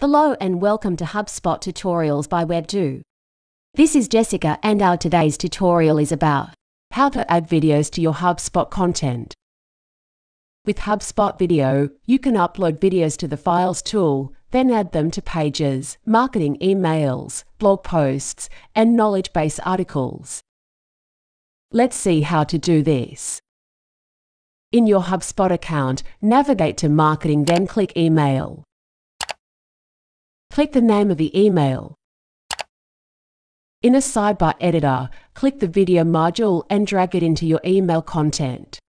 Hello and welcome to HubSpot Tutorials by webdew. This is Jessica and our today's tutorial is about how to add videos to your HubSpot content. With HubSpot Video, you can upload videos to the Files tool, then add them to pages, marketing emails, blog posts, and knowledge base articles. Let's see how to do this. In your HubSpot account, navigate to Marketing, then click Email. Click the name of the email. In a sidebar editor, click the video module and drag it into your email content.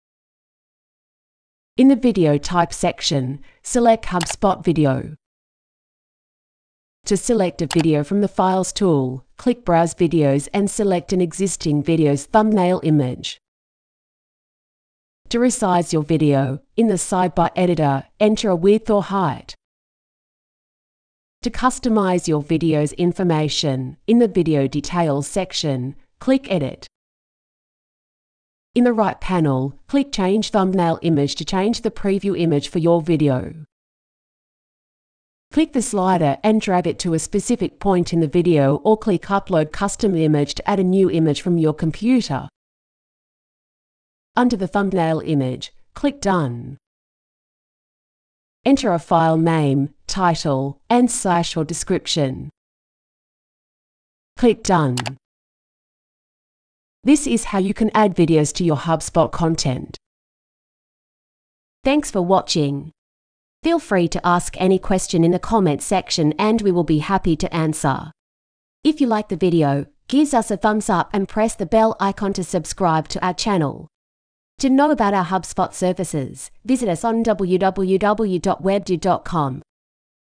In the video type section, select HubSpot Video. To select a video from the Files tool, click Browse Videos and select an existing video's thumbnail image. To resize your video, in the sidebar editor, enter a width or height. To customize your video's information, in the Video Details section, click Edit. In the right panel, click Change Thumbnail Image to change the preview image for your video. Click the slider and drag it to a specific point in the video, or click Upload Custom Image to add a new image from your computer. Under the thumbnail image, click Done. Enter a file name, title, and slash or description. Click Done. This is how you can add videos to your HubSpot content. Thanks for watching. Feel free to ask any question in the comments section and we will be happy to answer. If you like the video, give us a thumbs up and press the bell icon to subscribe to our channel. To know about our HubSpot services, visit us on www.webdew.com.